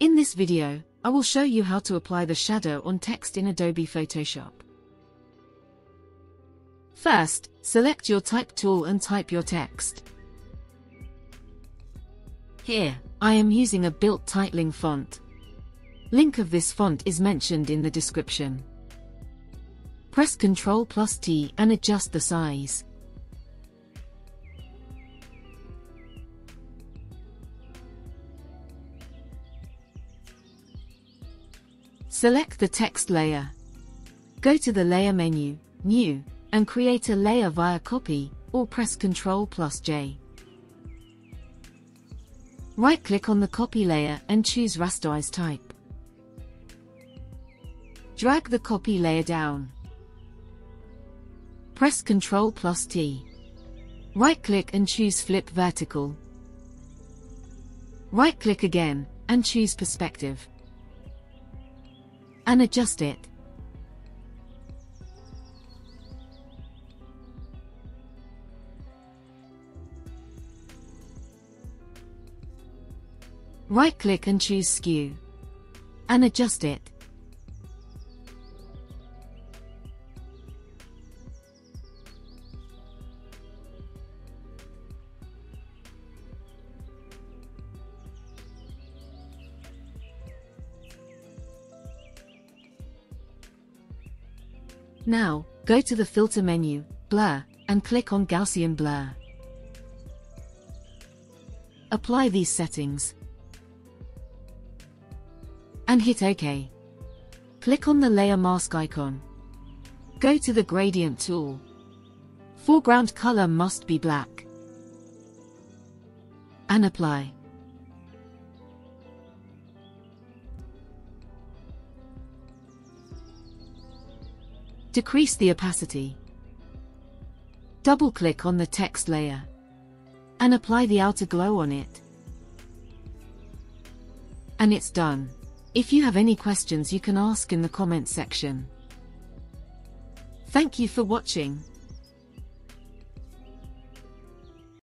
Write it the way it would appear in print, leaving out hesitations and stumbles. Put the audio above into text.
In this video, I will show you how to apply the shadow on text in Adobe Photoshop. First, select your type tool and type your text. Here, I am using a Built Titling font. Link of this font is mentioned in the description. Press Ctrl+T and adjust the size. Select the text layer. Go to the Layer menu, New, and create a layer via Copy, or press Ctrl+J. Right-click on the copy layer and choose Rasterize Type. Drag the copy layer down. Press Ctrl+T. Right-click and choose Flip Vertical. Right-click again, and choose Perspective, and adjust it. Right-click and choose Skew, and adjust it. Now, go to the Filter menu, Blur, and click on Gaussian Blur. Apply these settings, and hit OK. Click on the Layer Mask icon. Go to the Gradient tool. Foreground color must be black, and apply. Decrease the opacity. Double-click on the text layer, and apply the outer glow on it. And it's done. If you have any questions, you can ask in the comment section. Thank you for watching.